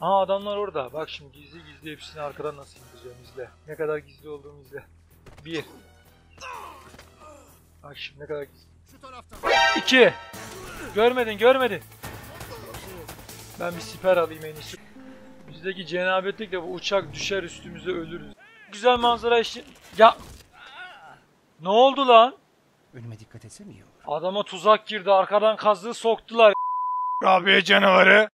Aa, adamlar orada. Bak şimdi gizli gizli hepsini arkadan nasıl indireceğim, izle. Ne kadar gizli olduğumu izle. Bir. Bak şimdi ne kadar gizli. İki. Görmedin, görmedin. Ben bir siper alayım en iyisi. Bizdeki cenabetlikle bu uçak düşer üstümüze ölürüz. Güzel manzara işi. Ya. Ne oldu lan? Önüme dikkat etsem iyi olur. Adama tuzak girdi, arkadan kazdığı soktular. Krabi canavarı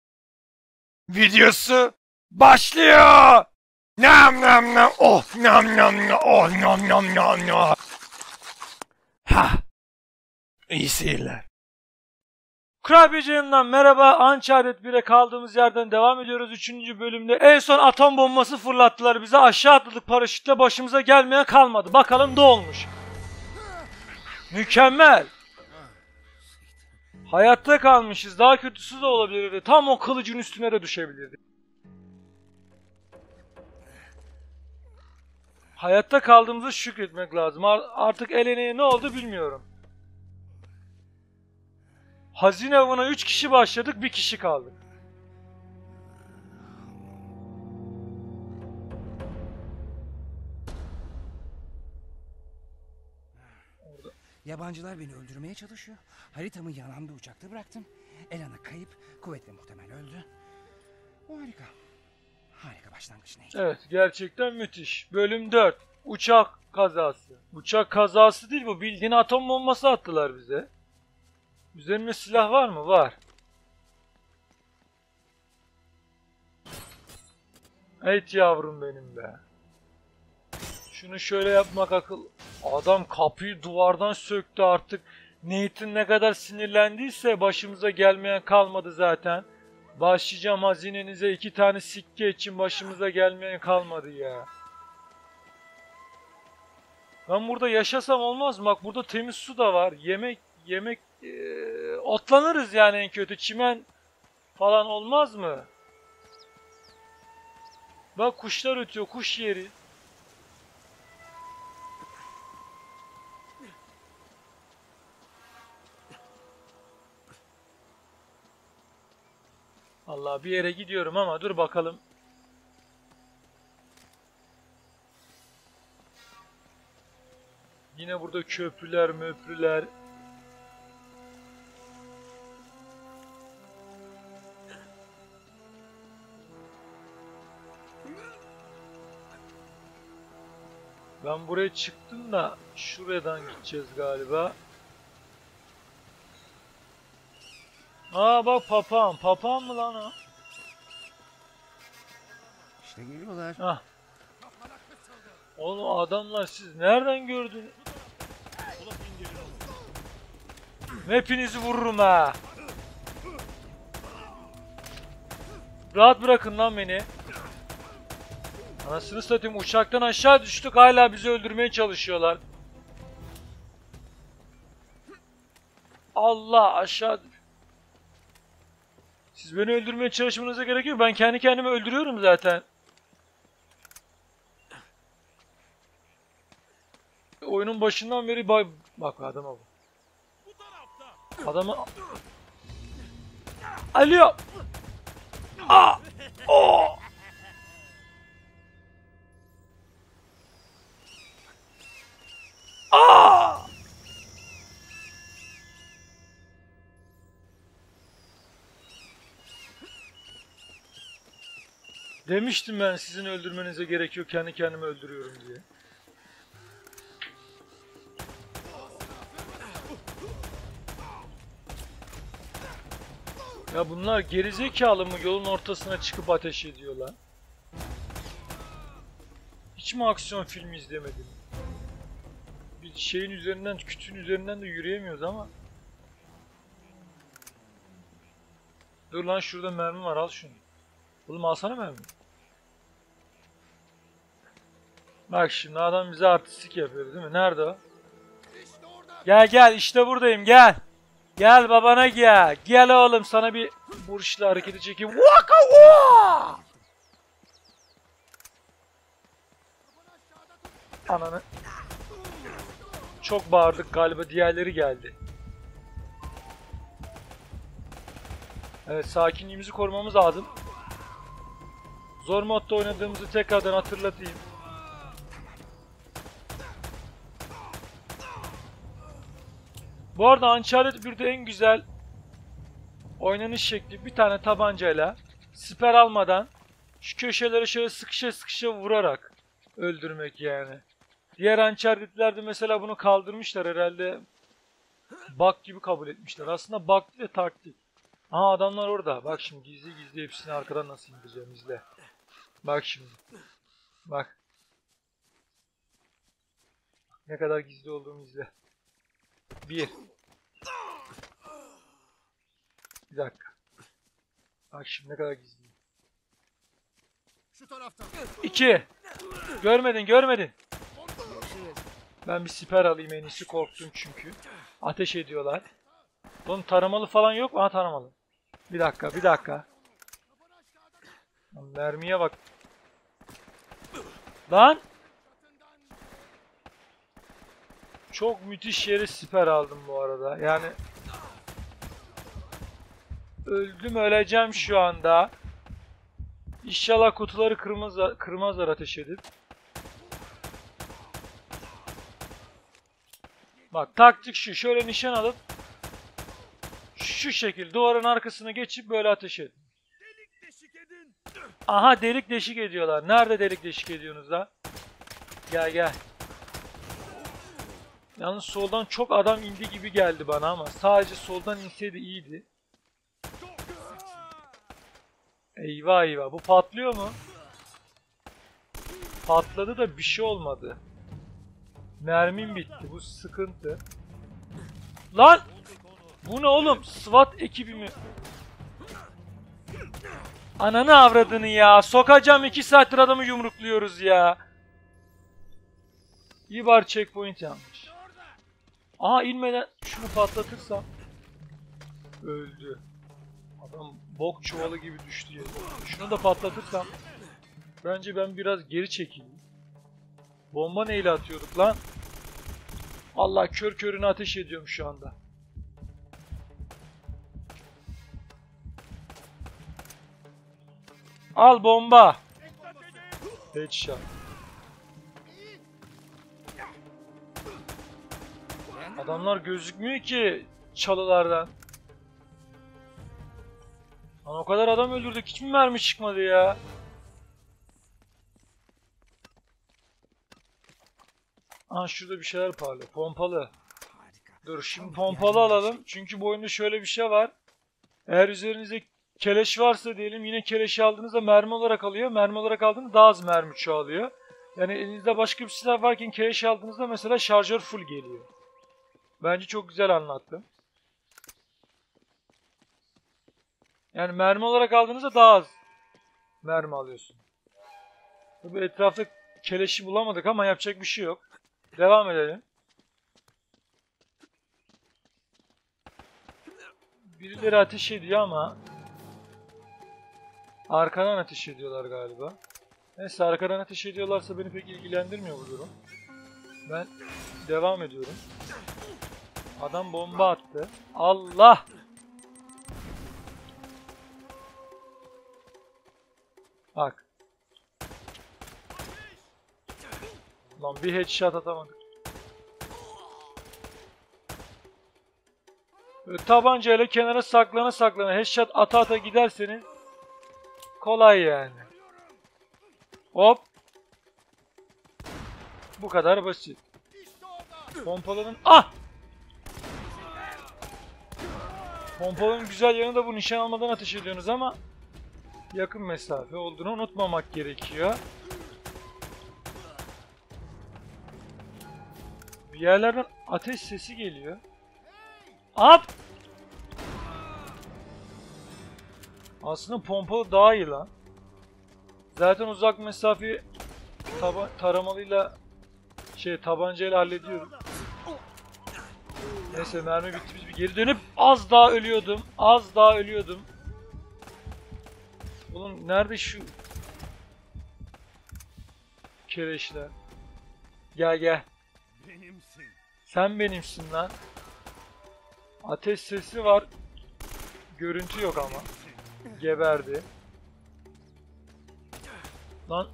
videosu başlıyor. Nam nam nam, oh nam nam nam, oh nam nam nam nam. Ha. İyi seyirler. Krabi canından merhaba. Uncharted 1'e kaldığımız yerden devam ediyoruz. 3. bölümde en son atom bombası fırlattılar bize. Aşağı atladık paraşütle, başımıza gelmeye kalmadı. Bakalım ne olmuş. Mükemmel. Hayatta kalmışız. Daha kötüsü de olabilirdi. Tam o kılıcın üstüne de düşebilirdi. Hayatta kaldığımızı şükretmek lazım. Artık Elena'ya ne oldu bilmiyorum. Hazine avına 3 kişi başladık, 1 kişi kaldı. Yabancılar beni öldürmeye çalışıyor. Haritamı yanan bir uçakta bıraktım. Elena kayıp, kuvvetle muhtemel öldü. Harika. Harika başlangıç neydi? Evet, gerçekten müthiş. Bölüm 4. Uçak kazası. Uçak kazası değil bu. Bildiğin atom bombası attılar bize. Üzerinde silah var mı? Var. Evet yavrum benim be. Şunu şöyle yapmak akıl... Adam kapıyı duvardan söktü artık. Nathan ne kadar sinirlendiyse başımıza gelmeyen kalmadı zaten. Başlayacağım hazinenize, 2 tane sikke için başımıza gelmeyen kalmadı ya. Ben burada yaşasam olmaz mı? Bak burada temiz su da var. Yemek... otlanırız yani en kötü. Çimen falan olmaz mı? Bak kuşlar ötüyor. Kuş yeri. Allah, bir yere gidiyorum ama dur bakalım. Yine burada köprüler, möprüler. Ben buraya çıktım da şuradan gideceğiz galiba. Aa bak papağan. Papağan mı lan o? İşte geliyorlar. Hah. Oğlum adamlar siz nereden gördünüz? Hepinizi vururum ha. Rahat bırakın lan beni. Anasını satayım, uçaktan aşağı düştük, hala bizi öldürmeye çalışıyorlar. Allah, aşağı. Siz beni öldürmeye çalışmanıza gerek yok. Ben kendi kendimi öldürüyorum zaten. Oyunun başından beri bak adama bak. Adamı... Alo! Aa! Oo! Aa! Demiştim ben sizin öldürmenize gerek yok, kendi kendimi öldürüyorum diye. Ya bunlar gerizekalı mı, yolun ortasına çıkıp ateş ediyorlar? Hiç mi aksiyon filmi izlemedim? Bir şeyin üzerinden, kütüğün üzerinden de yürüyemiyoruz ama. Dur lan, şurada mermi var, al şunu. Oğlum alsana mermi. Bak şimdi adam bize artistik yapıyor değil mi? Nerede o? Gel gel, işte buradayım, gel. Gel babana gel. Gel oğlum, sana bir burçla hareketi çekeyim. Waka wa! Ananı. Çok bağırdık galiba, diğerleri geldi. Evet, sakinliğimizi korumamız lazım. Zor modda oynadığımızı tekrardan hatırlatayım. Bu arada Uncharted 1'de en güzel oynanış şekli bir tane tabancayla siper almadan şu köşelere şöyle sıkışa sıkışa vurarak öldürmek yani. Diğer Uncharted'lerde mesela bunu kaldırmışlar herhalde. Bug gibi kabul etmişler. Aslında bug ve taktik. Aa adamlar orada. Bak şimdi gizli gizli hepsini arkadan nasıl indireceğim izle. Bak şimdi. Bak. Ne kadar gizli olduğumu izle. Bir dakika. Bak şimdi ne kadar gizli. Şu taraftan. 2. Görmedin. Ben bir siper alayım en iyisi, korktum çünkü. Ateş ediyorlar. Bunun taramalı falan yok mu? Aha taramalı. Bir dakika. Lan mermiye bak. Lan! Çok müthiş yere siper aldım bu arada. Yani öleceğim şu anda. İnşallah kutuları kırmazlar ateş edip. Bak taktik şu, şöyle nişan alıp şu şekil duvarın arkasına geçip böyle ateş edin. Aha delik deşik ediyorlar. Nerede delik deşik ediyorsunuz lan? Gel. Yalnız soldan çok adam indi gibi geldi bana ama sadece soldan inseydi iyiydi. Eyvah bu patlıyor mu? Patladı da bir şey olmadı. Mermim bitti, bu sıkıntı. Lan! Bu ne oğlum? SWAT ekibi mi? Ananı avradını ya. Sokacağım, 2 saattir adamı yumrukluyoruz ya. İyi bari checkpoint yanmış. Aha inmeden şunu patlatırsam. Öldü. Adam bok çuvalı gibi düştü ya. Şunu da patlatırsam. Bence ben biraz geri çekeyim. Bomba neyle atıyorduk lan? Allah kör körüne ateş ediyorum şu anda. Al bomba. Headshot. Adamlar gözükmüyor ki çalılardan. Lan o kadar adam öldürdük, hiç mi mermi çıkmadı ya? Aha şurada bir şeyler parlıyor. Pompalı. Dur şimdi pompalı alalım. Çünkü bu oyunda şöyle bir şey var. Eğer üzerinizde keleş varsa diyelim, yine keleşi aldığınızda mermi olarak alıyor. Mermi olarak aldığınızda daha az mermi çoğalıyor. Yani elinizde başka bir silah varken keleşi aldığınızda mesela şarjör full geliyor. Bence çok güzel anlattım. Yani mermi olarak aldığınızda daha az mermi alıyorsun. Tabii etrafta keleşi bulamadık ama yapacak bir şey yok. Devam edelim. Birileri ateş ediyor ama arkadan ateş ediyorlar galiba. Neyse, arkadan ateş ediyorlarsa beni pek ilgilendirmiyor bu durum. Ben devam ediyorum. Adam bomba attı. Allah! Bak. Lan bir headshot atamadık. Böyle tabancayla kenara saklana headshot ata giderseniz kolay yani. Hop. Bu kadar basit. Pompalanın... Ah! Pompalanın güzel yanı da bu, nişan almadan ateş ediyorsunuz ama yakın mesafe olduğunu unutmamak gerekiyor. Yerlerden ateş sesi geliyor. At! Aslında pompalı daha iyi lan. Zaten uzak mesafeyi taramalıyla tabancayla hallediyorum. Neyse mermi bitti, biz bir geri dönüp az daha ölüyordum. Oğlum nerede şu kereşler? Gel. Sen benimsin lan. Ateş sesi var. Görüntü yok ama. Geberdi. Lan.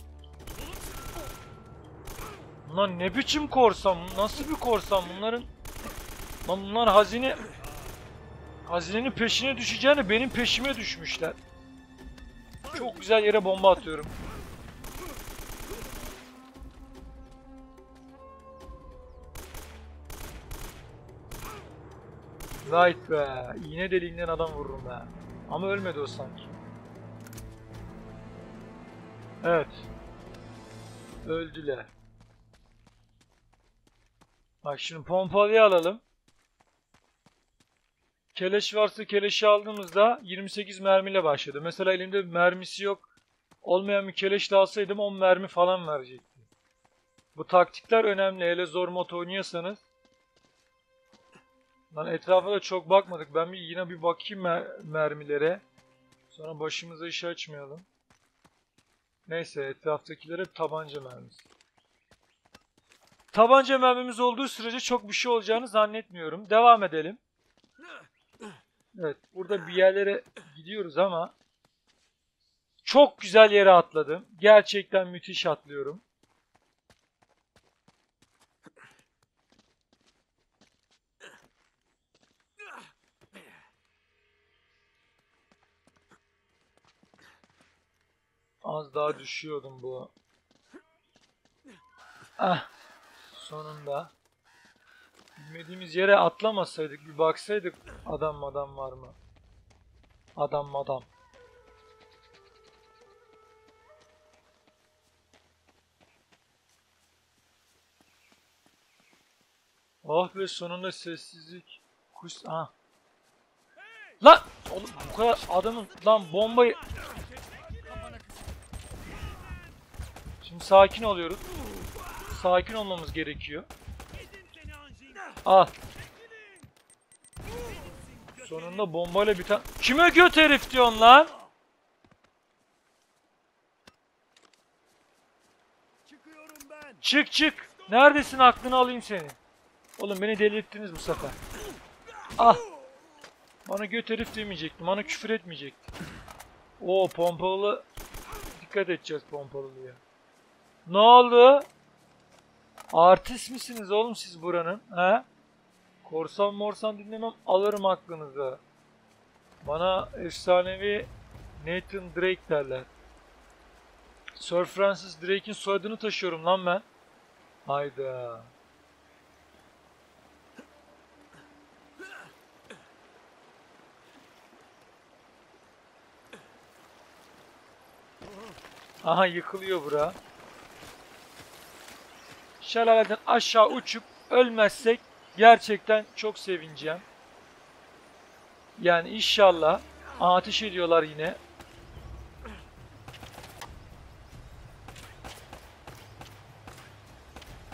Lan ne biçim korsan? Nasıl bir korsan? Bunların... Lan bunlar hazine... Hazinenin peşine düşeceğine benim peşime düşmüşler. Çok güzel yere bomba atıyorum. Light be. İğne deliğinden adam vururum be. Ama ölmedi o sanki. Evet. Öldüler. Bak şimdi pompalıyı alalım. Keleş varsa keleşi aldığımızda 28 mermiyle başladı. Mesela elimde mermisi yok. Olmayan bir keleşle alsaydım 10 mermi falan verecekti. Bu taktikler önemli. Hele zor mod oynuyorsanız. Lan etrafa da çok bakmadık. Ben yine bir bakayım mermilere. Sonra başımıza iş açmayalım. Neyse etraftakilere tabanca mermisi. Tabanca mermimiz olduğu sürece çok bir şey olacağını zannetmiyorum. Devam edelim. Evet, burada bir yerlere gidiyoruz ama çok güzel yere atladım. Gerçekten müthiş atlıyorum. Az daha düşüyordum bu. Ah, sonunda. Bilmediğimiz yere atlamasaydık, bir baksaydık adam var mı? Adam. Oh be, sonunda sessizlik. Kuş, ha. Lan! Oğlum bu kadar adamın lan bombayı... Şimdi sakin oluyoruz. Sakin olmamız gerekiyor. Al. Sonunda bombayla biten... Kime göt herif diyorsun lan? Çık. Neredesin, aklını alayım seni. Oğlum beni delirttiniz bu sefer. Al. Bana göt herif demeyecektim. Bana küfür etmeyecektim. Oo, pompalı. Dikkat edeceğiz pompalıya. Ne oldu? Artist misiniz oğlum siz buranın? He? Korsan morsan dinlemem, alırım aklınızı. Bana efsanevi Nathan Drake derler. Sir Francis Drake'in soyadını taşıyorum lan ben. Hayda. Aha, yıkılıyor bura. Şelaleden aşağı uçup ölmezsek gerçekten çok sevineceğim. Yani inşallah. Aa, ateş ediyorlar yine.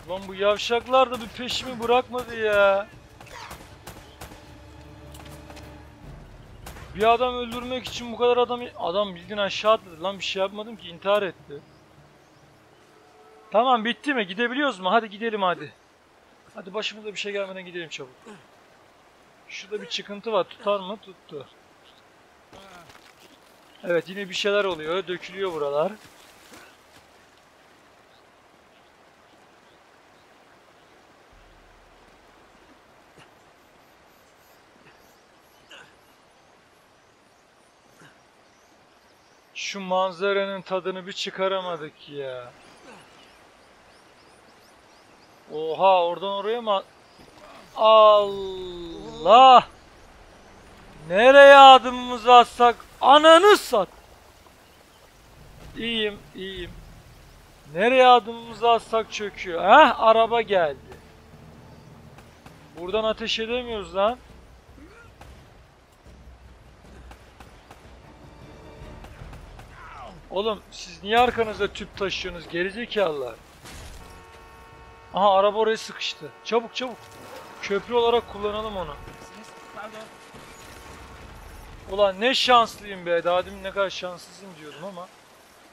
Lan bu yavşaklar da bir peşimi bırakmadı ya. Bir adam öldürmek için bu kadar adam bildiğin aşağı atladı. Lan bir şey yapmadım ki, intihar etti. Tamam, bitti mi? Gidebiliyoruz mu? Hadi gidelim hadi. Hadi başımıza bir şey gelmeden gidelim çabuk. Şurada bir çıkıntı var. Tutar mı? Tuttu. Evet, yine bir şeyler oluyor. Dökülüyor buralar. Şu manzaranın tadını bir çıkaramadık ya. Oha, oradan oraya mı? Allah! Nereye adımımızı atsak? Ananı sat! İyiyim. Nereye adımımızı atsak çöküyor. Heh, araba geldi. Buradan ateş edemiyoruz lan. Oğlum siz niye arkanızda tüp taşıyorsunuz gerizekalılar? Aha, araba oraya sıkıştı. Çabuk. Köprü olarak kullanalım onu. Ulan ne şanslıyım be. Daha demin ne kadar şanssızım diyordum ama.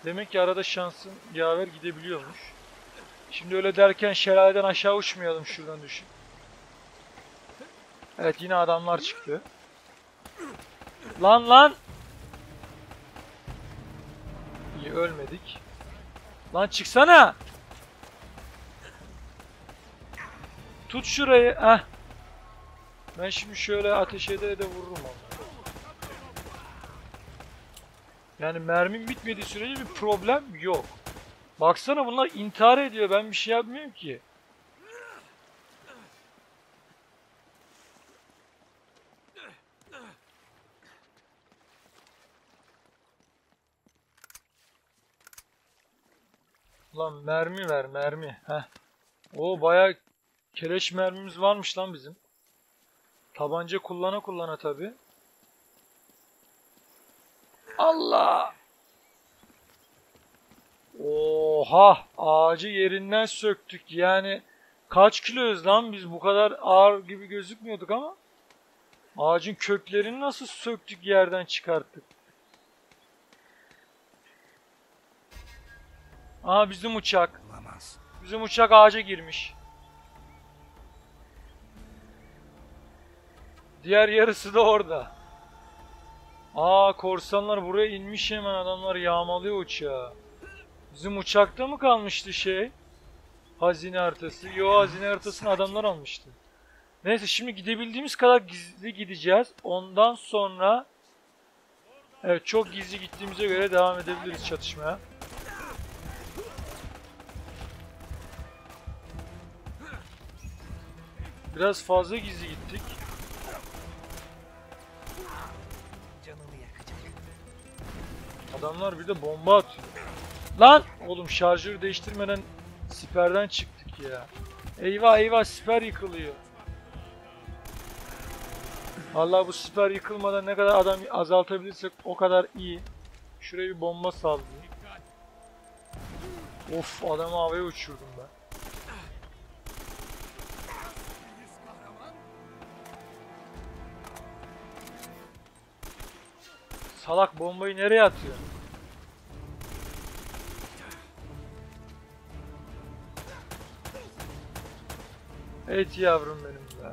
Demek ki arada şansın yaver gidebiliyormuş. Şimdi öyle derken şelaleden aşağı uçmayalım, şuradan düşün. Evet, yine adamlar çıktı. Lan! İyi, ölmedik. Lan çıksana. Tut şurayı. Heh. Ben şimdi şöyle ateş ede de vururum onu. Yani mermim bitmediği sürece bir problem yok. Baksana bunlar intihar ediyor. Ben bir şey yapmıyorum ki. Lan mermi ver mermi. Heh. O bayağı keleş mermimiz varmış lan bizim. Tabanca kullana kullana tabi. Allah! Oha! Ağacı yerinden söktük. Yani kaç kiloyuz lan biz, bu kadar ağır gibi gözükmüyorduk ama ağacın köklerini nasıl söktük, yerden çıkarttık. Aha bizim uçak. Bizim uçak ağaca girmiş. Diğer yarısı da orada. Aa, korsanlar buraya inmiş, hemen adamlar yağmalıyor uçağı. Bizim uçakta mı kalmıştı şey? Hazine haritası. Yo, hazine haritasını adamlar almıştı. Neyse, şimdi gidebildiğimiz kadar gizli gideceğiz. Ondan sonra evet, çok gizli gittiğimize göre devam edebiliriz çatışmaya. Biraz fazla gizli gittik. Adamlar bir de bomba atıyor. Lan! Oğlum şarjörü değiştirmeden siperden çıktık ya. Eyvah eyvah, siper yıkılıyor. Vallahi bu siper yıkılmadan ne kadar adam azaltabilirsek o kadar iyi. Şuraya bir bomba saldı. Of, adamı havaya uçurdum ben. Salak bombayı nereye atıyor? Evet yavrum benim be.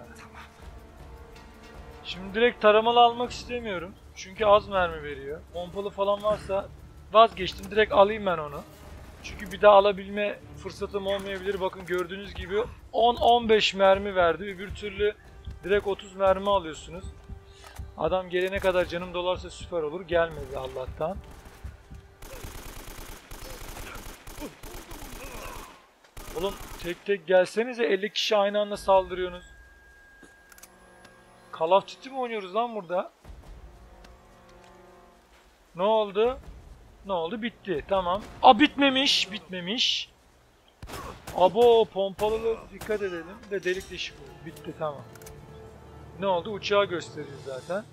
Şimdi direkt taramalı almak istemiyorum. Çünkü az mermi veriyor. Pompalı falan varsa vazgeçtim. Direkt alayım ben onu. Çünkü bir daha alabilme fırsatım olmayabilir. Bakın gördüğünüz gibi 10-15 mermi verdi. Öbür türlü direkt 30 mermi alıyorsunuz. Adam gelene kadar canım dolarsa süper olur. Gelmedi Allah'tan. Oğlum tek tek gelsenize, 50 kişi aynı anda saldırıyorsunuz. Call of Duty mi oynuyoruz lan burada? Ne oldu? Ne oldu? Bitti. Tamam. A bitmemiş. Bitmemiş. Abo, pompalı dikkat edelim. De delik deşik oldu. Bitti tamam. Ne oldu? Uçağı gösteriyor zaten.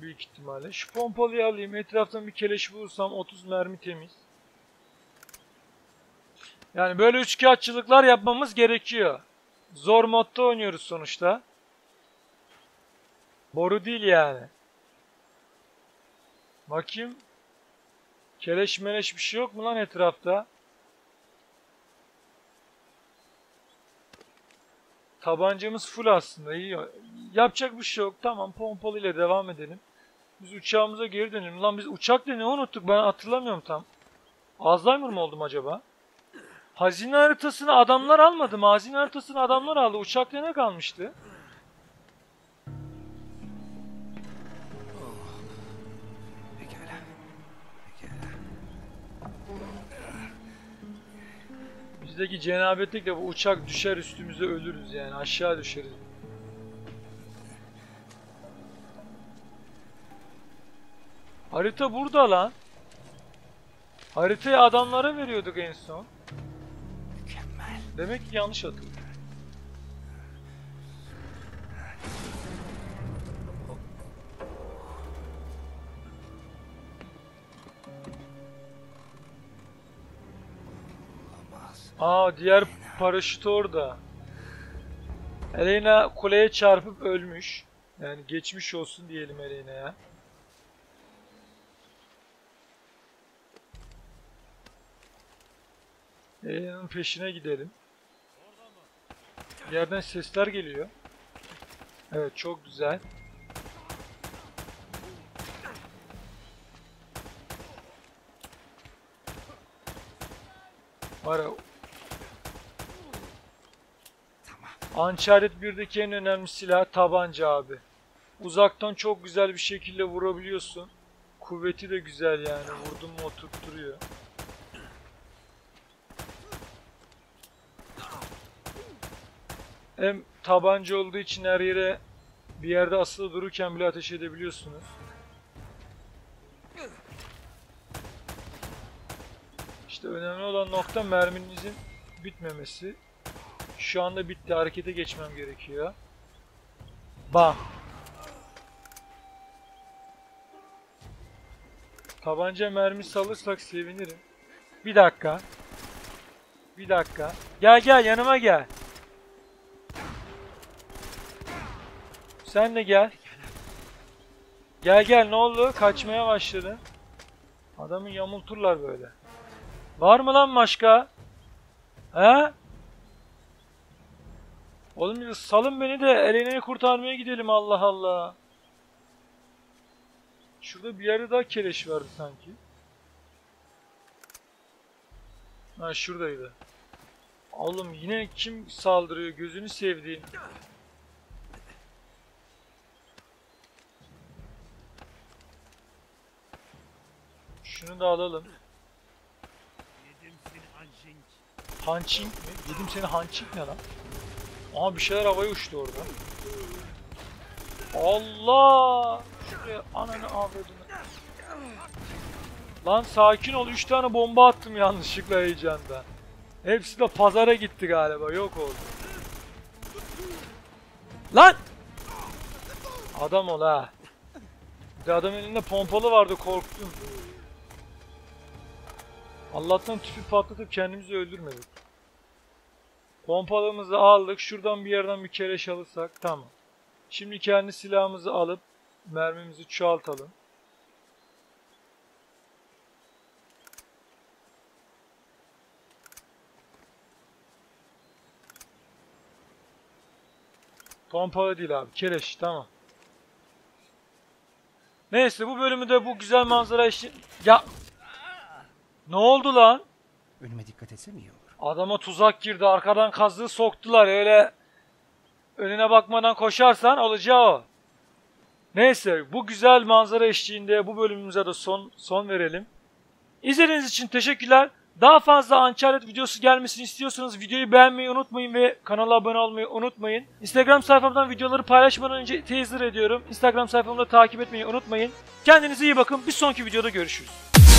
Büyük ihtimalle. Şu pompalıyı alayım. Etraftan bir keleş bulursam 30 mermi temiz. Yani böyle üçkağıtçılıklar yapmamız gerekiyor. Zor modda oynuyoruz sonuçta. Boru değil yani. Bakayım. Keleş meleş bir şey yok mu lan etrafta? Tabancamız full aslında, iyi. Yapacak bir şey yok. Tamam, pompalı ile devam edelim. Biz uçağımıza geri dönelim. Lan biz uçakla ne unuttuk, ben hatırlamıyorum tam. Alzheimer mı oldum acaba? Hazine haritasını adamlar almadı mı? Hazine haritasını adamlar aldı. Uçakla ne kalmıştı? Bizdeki cenabetlikle bu uçak düşer üstümüze, ölürüz yani, aşağı düşeriz. Harita burada lan. Haritayı adamlara veriyorduk en son. Mükemmel. Demek ki yanlış hatırladım. Aa, diğer paraşüt orada. Elena kuleye çarpıp ölmüş. Yani geçmiş olsun diyelim Elena'ya. Elena'nın peşine gidelim. Yerden sesler geliyor. Evet, çok güzel. Var ya. Uncharted 1'deki en önemli silah tabanca abi. Uzaktan çok güzel bir şekilde vurabiliyorsun. Kuvveti de güzel yani. Vurdun mu oturtturuyor. Hem tabanca olduğu için her yere, bir yerde asılı dururken bile ateş edebiliyorsunuz. İşte önemli olan nokta merminizin bitmemesi. Şu anda bitti. Harekete geçmem gerekiyor. Bam. Tabanca mermi salırsak sevinirim. Bir dakika. Bir dakika. Gel gel yanıma gel. Sen de gel. Gel gel ne oldu? Kaçmaya başladı. Adamı yamulturlar böyle. Var mı lan başka? He? Oğlum salın beni de Elena'yı kurtarmaya gidelim, Allah Allah. Şurada bir yerde daha keleş vardı sanki. Ha şuradaydı. Oğlum yine kim saldırıyor gözünü sevdiğim. Şunu da alalım. Yedim seni hunching. Hunching mi? Yedim seni hunching ne lan? Aha bir şeyler havaya uçtu orada. Allah! Şuraya ananı avradını. Lan sakin ol, 3 tane bomba attım yanlışlıkla heyecandan. Hepsi de pazara gitti galiba, yok oldu. Lan! Adam ol ha. Bir de adam elinde pompalı vardı, korktum. Allah'tan tüpü patlatıp kendimizi öldürmedik. Pompalımızı aldık. Şuradan bir yerden bir keleş alırsak tamam. Şimdi kendi silahımızı alıp mermimizi çoğaltalım. Pompalı değil abi. Keleş tamam. Neyse bu bölümü de bu güzel manzara için... Ya... Ne oldu lan? Önüme dikkat etsem iyi olur. Adama tuzak girdi. Arkadan kazdığı soktular. Öyle önüne bakmadan koşarsan olacağı o. Neyse bu güzel manzara eşliğinde bu bölümümüze de son verelim. İzlediğiniz için teşekkürler. Daha fazla Uncharted videosu gelmesini istiyorsanız videoyu beğenmeyi unutmayın ve kanala abone olmayı unutmayın. Instagram sayfamdan videoları paylaşmadan önce teaser ediyorum. Instagram sayfamda takip etmeyi unutmayın. Kendinize iyi bakın. Bir sonraki videoda görüşürüz.